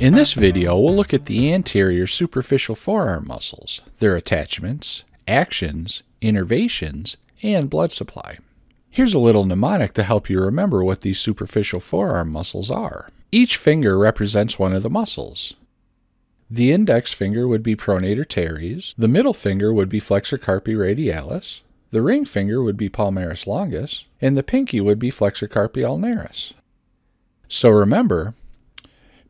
In this video, we'll look at the anterior superficial forearm muscles, their attachments, actions, innervations, and blood supply. Here's a little mnemonic to help you remember what these superficial forearm muscles are. Each finger represents one of the muscles. The index finger would be pronator teres, the middle finger would be flexor carpi radialis, the ring finger would be palmaris longus, and the pinky would be flexor carpi ulnaris. So remember,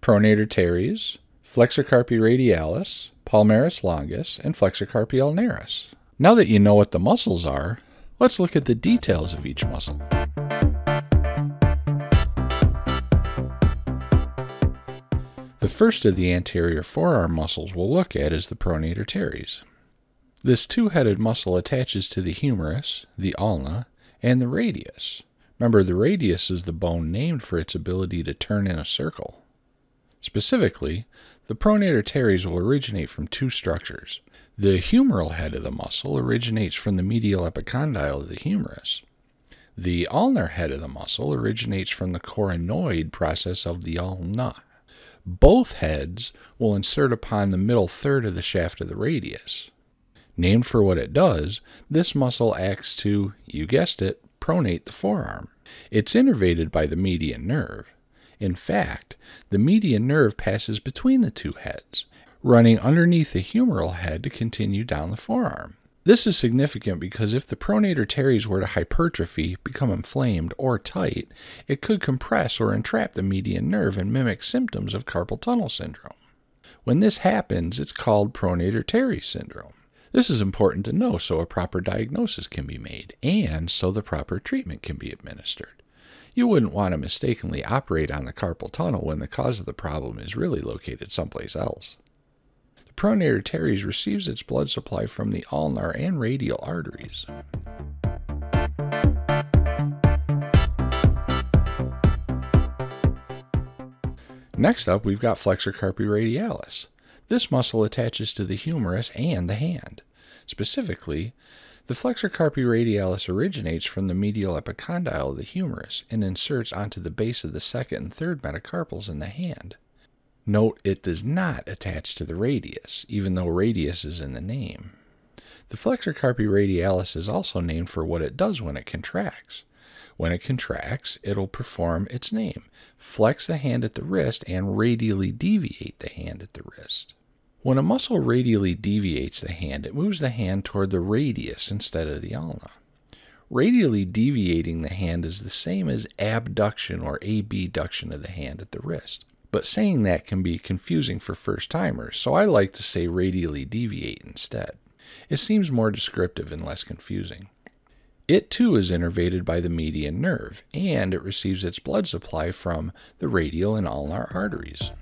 pronator teres, flexor carpi radialis, palmaris longus, and flexor carpi ulnaris. Now that you know what the muscles are, let's look at the details of each muscle. The first of the anterior forearm muscles we'll look at is the pronator teres. This two-headed muscle attaches to the humerus, the ulna, and the radius. Remember, the radius is the bone named for its ability to turn in a circle. Specifically, the pronator teres will originate from two structures. The humeral head of the muscle originates from the medial epicondyle of the humerus. The ulnar head of the muscle originates from the coronoid process of the ulna. Both heads will insert upon the middle third of the shaft of the radius. Named for what it does, this muscle acts to, you guessed it, pronate the forearm. It's innervated by the median nerve. In fact, the median nerve passes between the two heads, running underneath the humeral head to continue down the forearm. This is significant because if the pronator teres were to hypertrophy, become inflamed, or tight, it could compress or entrap the median nerve and mimic symptoms of carpal tunnel syndrome. When this happens, it's called pronator teres syndrome. This is important to know so a proper diagnosis can be made and so the proper treatment can be administered. You wouldn't want to mistakenly operate on the carpal tunnel when the cause of the problem is really located someplace else. The pronator teres receives its blood supply from the ulnar and radial arteries. Next up, we've got flexor carpi radialis. This muscle attaches to the humerus and the hand. Specifically, the flexor carpi radialis originates from the medial epicondyle of the humerus and inserts onto the base of the second and third metacarpals in the hand. Note it does not attach to the radius, even though radius is in the name. The flexor carpi radialis is also named for what it does when it contracts. When it contracts, it'll perform its name, flex the hand at the wrist and radially deviate the hand at the wrist. When a muscle radially deviates the hand, it moves the hand toward the radius instead of the ulna. Radially deviating the hand is the same as abduction or abduction of the hand at the wrist. But saying that can be confusing for first-timers, so I like to say radially deviate instead. It seems more descriptive and less confusing. It too is innervated by the median nerve, and it receives its blood supply from the radial and ulnar arteries.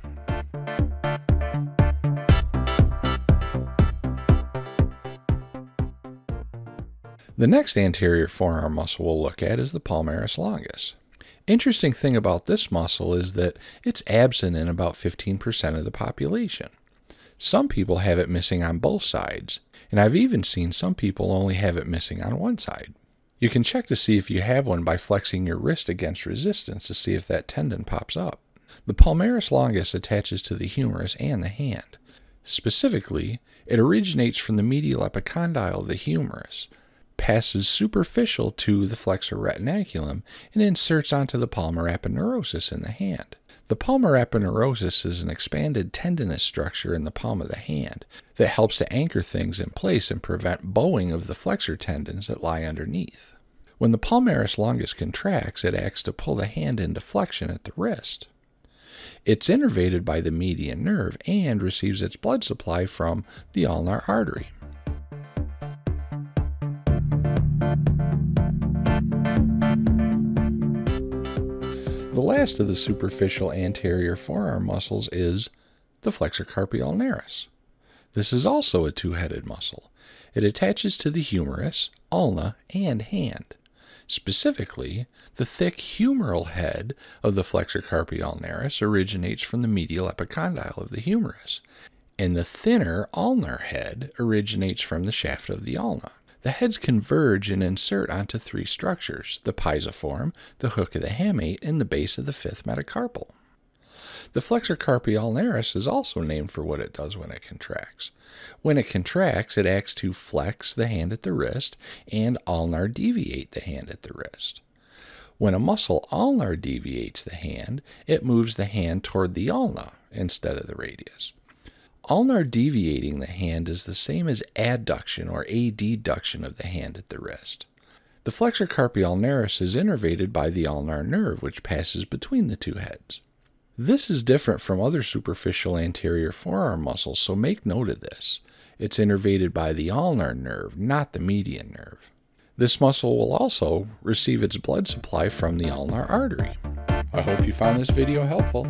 The next anterior forearm muscle we'll look at is the palmaris longus. Interesting thing about this muscle is that it's absent in about 15% of the population. Some people have it missing on both sides, and I've even seen some people only have it missing on one side. You can check to see if you have one by flexing your wrist against resistance to see if that tendon pops up. The palmaris longus attaches to the humerus and the hand. Specifically, it originates from the medial epicondyle of the humerus, passes superficial to the flexor retinaculum, and inserts onto the palmar aponeurosis in the hand. The palmar aponeurosis is an expanded tendinous structure in the palm of the hand that helps to anchor things in place and prevent bowing of the flexor tendons that lie underneath. When the palmaris longus contracts, it acts to pull the hand into flexion at the wrist. It's innervated by the median nerve and receives its blood supply from the ulnar artery. The last of the superficial anterior forearm muscles is the flexor carpi ulnaris. This is also a two-headed muscle. It attaches to the humerus, ulna, and hand. Specifically, the thick humeral head of the flexor carpi ulnaris originates from the medial epicondyle of the humerus, and the thinner ulnar head originates from the shaft of the ulna. The heads converge and insert onto three structures, the pisiform, the hook of the hamate, and the base of the fifth metacarpal. The flexor carpi ulnaris is also named for what it does when it contracts. When it contracts, it acts to flex the hand at the wrist and ulnar deviate the hand at the wrist. When a muscle ulnar deviates the hand, it moves the hand toward the ulna instead of the radius. Ulnar deviating the hand is the same as adduction or adduction of the hand at the wrist. The flexor carpi ulnaris is innervated by the ulnar nerve, which passes between the two heads. This is different from other superficial anterior forearm muscles, so make note of this. It's innervated by the ulnar nerve, not the median nerve. This muscle will also receive its blood supply from the ulnar artery. I hope you found this video helpful.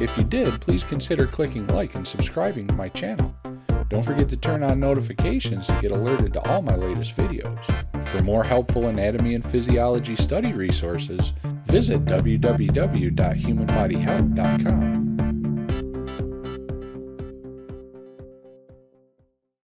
If you did, please consider clicking like and subscribing to my channel. Don't forget to turn on notifications to get alerted to all my latest videos. For more helpful anatomy and physiology study resources, visit www.humanbodyhealth.com.